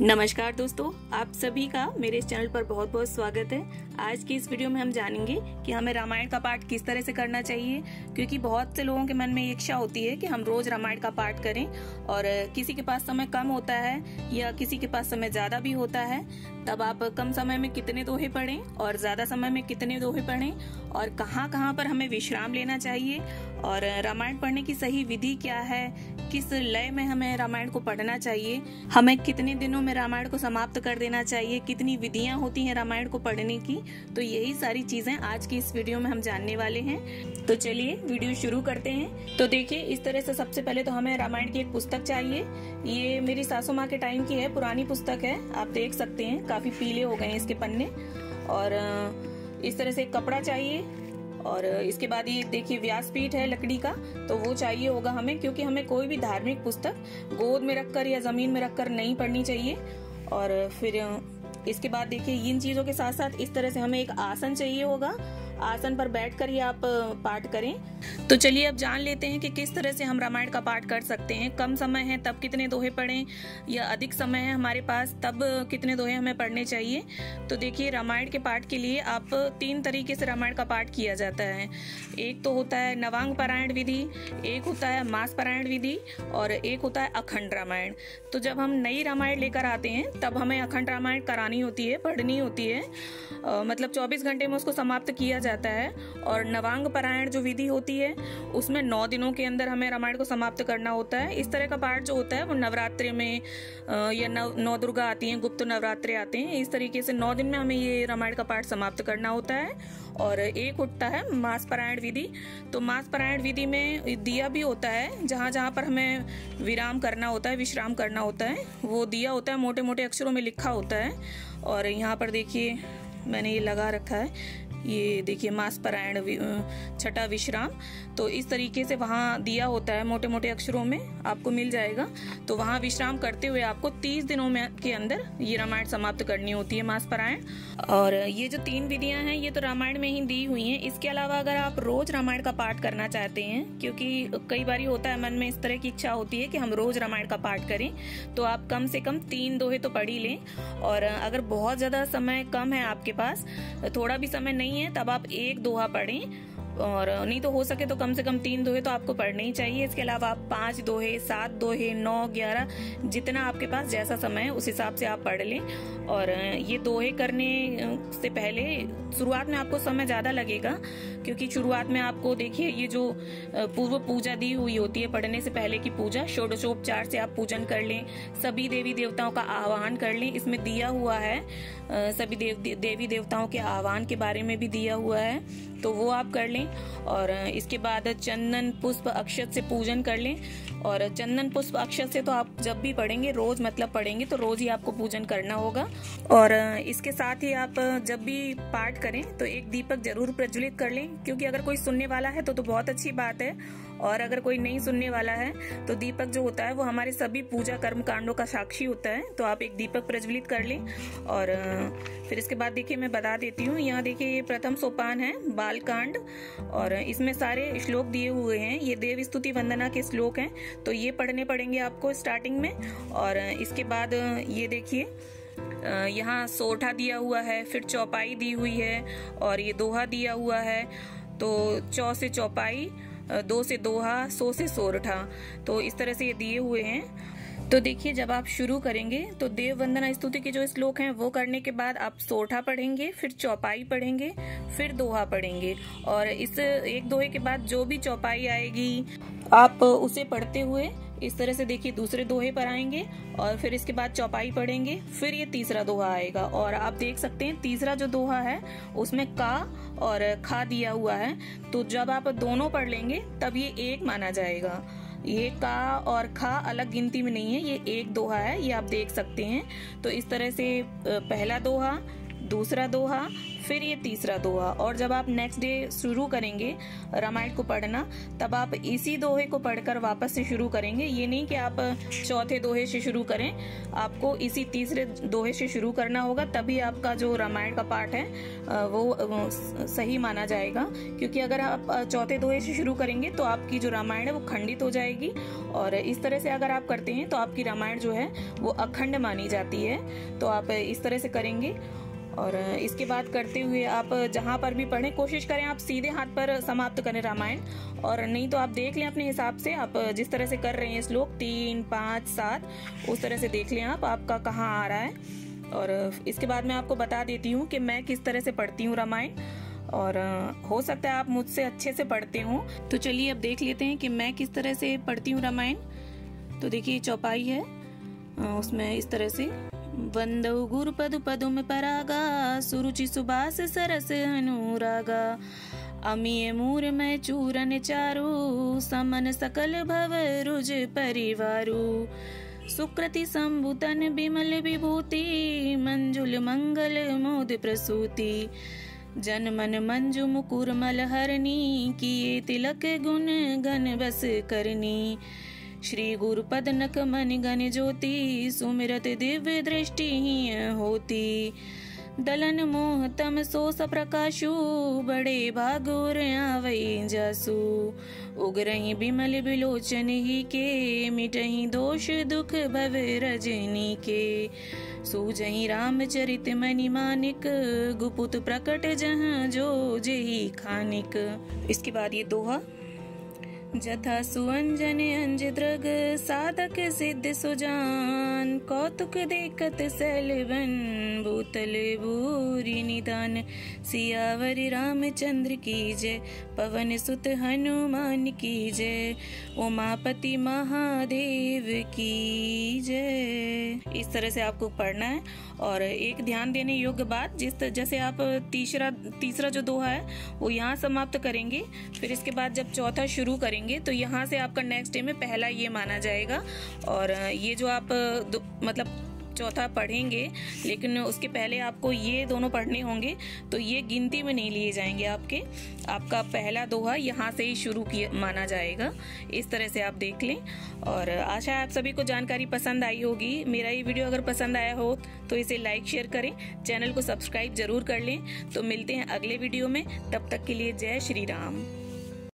नमस्कार दोस्तों, आप सभी का मेरे इस चैनल पर बहुत बहुत स्वागत है। आज की इस वीडियो में हम जानेंगे कि हमें रामायण का पाठ किस तरह से करना चाहिए, क्योंकि बहुत से लोगों के मन में इच्छा होती है कि हम रोज रामायण का पाठ करें और किसी के पास समय कम होता है या किसी के पास समय ज्यादा भी होता है। तब आप कम समय में कितने दोहे पढ़ें और ज्यादा समय में कितने दोहे पढ़ें और कहाँ पर हमें विश्राम लेना चाहिए और रामायण पढ़ने की सही विधि क्या है, किस लय में हमें रामायण को पढ़ना चाहिए, हमें कितने दिनों में रामायण को समाप्त कर देना चाहिए, कितनी विधियां होती हैं रामायण को पढ़ने की। तो यही सारी चीजें आज की इस वीडियो में हम जानने वाले हैं। तो चलिए वीडियो शुरू करते हैं। तो देखिए, इस तरह से सबसे पहले तो हमें रामायण की एक पुस्तक चाहिए। ये मेरी सासू माँ के टाइम की है, पुरानी पुस्तक है, आप देख सकते हैं काफी पीले हो गए हैं इसके पन्ने। और इस तरह से कपड़ा चाहिए और इसके बाद ये देखिए व्यासपीठ है लकड़ी का, तो वो चाहिए होगा हमें, क्योंकि हमें कोई भी धार्मिक पुस्तक गोद में रखकर या जमीन में रखकर नहीं पढ़नी चाहिए। और फिर इसके बाद देखिए इन चीजों के साथ साथ इस तरह से हमें एक आसन चाहिए होगा, आसन पर बैठकर ही आप पाठ करें। तो चलिए अब जान लेते हैं कि किस तरह से हम रामायण का पाठ कर सकते हैं। कम समय है तब कितने दोहे पढ़ें या अधिक समय है हमारे पास तब कितने दोहे हमें पढ़ने चाहिए। तो देखिए, रामायण के पाठ के लिए आप तीन तरीके से रामायण का पाठ किया जाता है। एक तो होता है नवांग पारायण विधि, एक होता है मास पारायण विधि और एक होता है अखंड रामायण। तो जब हम नई रामायण लेकर आते हैं तब हमें अखंड रामायण करानी होती है, पढ़नी होती है, मतलब 24 घंटे में उसको समाप्त किया जाता है। और नवांग पारायण जो विधि होती है उसमें 9 दिनों के अंदर हमें रामायण को समाप्त करना होता है। इस तरह का पाठ जो होता है वो नवरात्रि में या नौ दुर्गा आती हैं, गुप्त नवरात्रे आते हैं, इस तरीके से 9 दिन में हमें ये रामायण का पाठ समाप्त करना होता है। और एक होता है मास पारायण विधि। तो मास पारायण विधि में दिया भी होता है, जहाँ जहाँ पर हमें विराम करना होता है, विश्राम करना होता है, वो दिया होता है, मोटे मोटे अक्षरों में लिखा होता है। और यहाँ पर देखिए मैंने ये लगा रखा है, ये देखिए मास पारायण छठा विश्राम। तो इस तरीके से वहाँ दिया होता है, मोटे मोटे अक्षरों में आपको मिल जाएगा। तो वहाँ विश्राम करते हुए आपको 30 दिनों में के अंदर ये रामायण समाप्त करनी होती है, मास पारायण। और ये जो 3 विधियाँ हैं ये तो रामायण में ही दी हुई हैं। इसके अलावा अगर आप रोज रामायण का पाठ करना चाहते हैं, क्योंकि कई बार होता है मन में इस तरह की इच्छा होती है कि हम रोज रामायण का पाठ करें, तो आप कम से कम 3 दोहे तो पढ़ ही लें। और अगर बहुत ज़्यादा समय कम है आपके पास, थोड़ा भी समय नहीं है, तब आप एक दोहा पढ़ें, और नहीं तो हो सके तो कम से कम 3 दोहे तो आपको पढ़ने ही चाहिए। इसके अलावा आप 5 दोहे, 7 दोहे, 9, 11, जितना आपके पास जैसा समय है उस हिसाब से आप पढ़ लें। और ये दोहे करने से पहले शुरुआत में आपको समय ज़्यादा लगेगा, क्योंकि शुरुआत में आपको देखिए ये जो पूर्व पूजा दी हुई होती है, पढ़ने से पहले की पूजा, षोडशोपचार से आप पूजन कर लें, सभी देवी देवताओं का आह्वान कर लें। इसमें दिया हुआ है सभी देवी देवताओं के आह्वान के बारे में भी दिया हुआ है, तो वो आप कर लें। और इसके बाद चंदन पुष्प अक्षत से पूजन कर लें। और चंदन पुष्प अक्षत से तो आप जब भी पढ़ेंगे, रोज मतलब पढ़ेंगे तो रोज ही आपको पूजन करना होगा। और इसके साथ ही आप जब भी पाठ करें तो एक दीपक जरूर प्रज्वलित कर लें, क्योंकि अगर कोई सुनने वाला है तो बहुत अच्छी बात है, और अगर कोई नहीं सुनने वाला है तो दीपक जो होता है वो हमारे सभी पूजा कर्म कांडों का साक्षी होता है, तो आप एक दीपक प्रज्वलित कर लें। और फिर इसके बाद देखिए मैं बता देती हूँ, यहाँ देखिए ये प्रथम सोपान है बालकांड, और इसमें सारे श्लोक दिए हुए हैं, ये देव स्तुति वंदना के श्लोक हैं, तो ये पढ़ने पड़ेंगे आपको स्टार्टिंग में। और इसके बाद ये देखिए यहाँ सोठा दिया हुआ है, फिर चौपाई दी हुई है, और ये दोहा दिया हुआ है, तो चौ से चौपाई, दो से दोहा, सो से सोरठा, तो इस तरह से ये दिए हुए हैं। तो देखिए जब आप शुरू करेंगे तो देव वंदना स्तुति के जो श्लोक हैं वो करने के बाद आप सोठा पढ़ेंगे, फिर चौपाई पढ़ेंगे, फिर दोहा पढ़ेंगे। और इस एक दोहे के बाद जो भी चौपाई आएगी आप उसे पढ़ते हुए इस तरह से देखिए दूसरे दोहे पर आएंगे, और फिर इसके बाद चौपाई पढ़ेंगे, फिर ये तीसरा दोहा आएगा। और आप देख सकते हैं तीसरा जो दोहा है उसमें का और खा दिया हुआ है, तो जब आप दोनों पढ़ लेंगे तब ये एक माना जाएगा। ये का और खा अलग गिनती में नहीं है, ये एक दोहा है, ये आप देख सकते हैं। तो इस तरह से पहला दोहा, दूसरा दोहा, फिर ये तीसरा दोहा। और जब आप नेक्स्ट डे शुरू करेंगे रामायण को पढ़ना, तब आप इसी दोहे को पढ़कर वापस से शुरू करेंगे। ये नहीं कि आप चौथे दोहे से शुरू करें, आपको इसी तीसरे दोहे से शुरू करना होगा, तभी आपका जो रामायण का पाठ है वो सही माना जाएगा। क्योंकि अगर आप चौथे दोहे से शुरू करेंगे तो आपकी जो रामायण है वो खंडित हो जाएगी। और इस तरह से अगर आप करते हैं तो आपकी रामायण जो है वो अखंड मानी जाती है। तो आप इस तरह से करेंगे। और इसके बाद करते हुए आप जहाँ पर भी पढ़ें, कोशिश करें आप सीधे हाथ पर समाप्त करें रामायण। और नहीं तो आप देख लें अपने हिसाब से, आप जिस तरह से कर रहे हैं श्लोक 3, 5, 7 उस तरह से देख लें आप आपका कहाँ आ रहा है। और इसके बाद मैं आपको बता देती हूँ कि मैं किस तरह से पढ़ती हूँ रामायण, और हो सकता है आप मुझसे अच्छे से पढ़ते हो। तो चलिए अब देख लेते हैं कि मैं किस तरह से पढ़ती हूँ रामायण। तो देखिए चौपाई है, उसमें इस तरह से वंदौ गुरुपद पदुम परागा, सुरुचि सुबास सरस अनुरागा, अमीय मूर मैं चूरन चारू, समन सकल भव रुज परिवारू, सुकृति संभुतन बिमल विभूति, मंजुल मंगल मोद प्रसूति, जन मन मंजु मुकुर मल हरनी, किए तिलक गुण गन बस करनी, श्री गुरु पद नख मन गन ज्योति, सुमिरत दिव्य दृष्टि ही होती, दलन मोह तम सो सप्रकाशु, बड़े भागुर आवई जासु, उगरही बिमल बिलोचन ही के, मिटही दोष दुख भव रजनी के, सूजही रामचरित मनि मानिक, गुपुत प्रकट जहाँ जो जेहि खानिक। इसके बाद ये दोहा, जथा सुअंजन अंज द्रग, साधक सिद्ध सुजान, कौतुक देखत सैलवन, भूतल भूरी निदान, सियावरी रामचंद्र की जय, पवन सुत हनुमान की जय, उमापति महादेव की जय। इस तरह से आपको पढ़ना है। और एक ध्यान देने योग्य बात, जैसे आप तीसरा जो दोहा है वो यहाँ समाप्त करेंगे, फिर इसके बाद जब चौथा शुरू करेंगे तो यहाँ से आपका नेक्स्ट डे में पहला ये माना जाएगा। और ये जो आप मतलब चौथा पढ़ेंगे, लेकिन उसके पहले आपको ये दोनों पढ़ने होंगे, तो ये गिनती में नहीं लिए जाएंगे आपके। आपका पहला दोहा यहाँ से ही शुरू किया माना जाएगा। इस तरह से आप देख लें। और आशा है आप सभी को जानकारी पसंद आई होगी। मेरा ये वीडियो अगर पसंद आया हो तो इसे लाइक शेयर करें, चैनल को सब्सक्राइब जरूर कर लें। तो मिलते हैं अगले वीडियो में, तब तक के लिए जय श्री राम।